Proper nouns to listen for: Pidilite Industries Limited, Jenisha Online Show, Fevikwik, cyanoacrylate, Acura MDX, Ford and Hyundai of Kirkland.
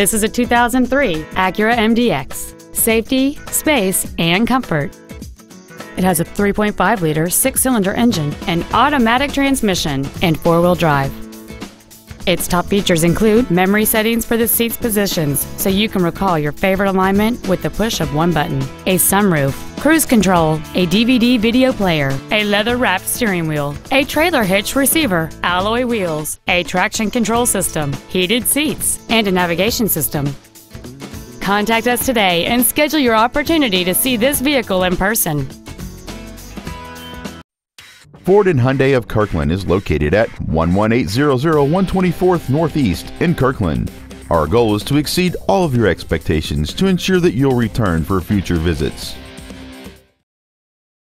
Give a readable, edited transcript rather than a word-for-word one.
This is a 2003 Acura MDX. Safety, space, and comfort. It has a 3.5-liter 6-cylinder engine, an automatic transmission, and 4-wheel drive. Its top features include memory settings for the seat's positions, so you can recall your favorite alignment with the push of one button, a sunroof, cruise control, a DVD video player, a leather-wrapped steering wheel, a trailer hitch receiver, alloy wheels, a traction control system, heated seats, and a navigation system. Contact us today and schedule your opportunity to see this vehicle in person. Ford and Hyundai of Kirkland is located at 11800 124th Northeast in Kirkland. Our goal is to exceed all of your expectations to ensure that you'll return for future visits.